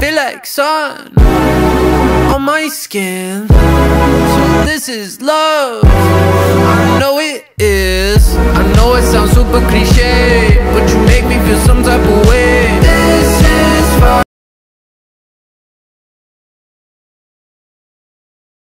Feel like sun on my skin. So this is love.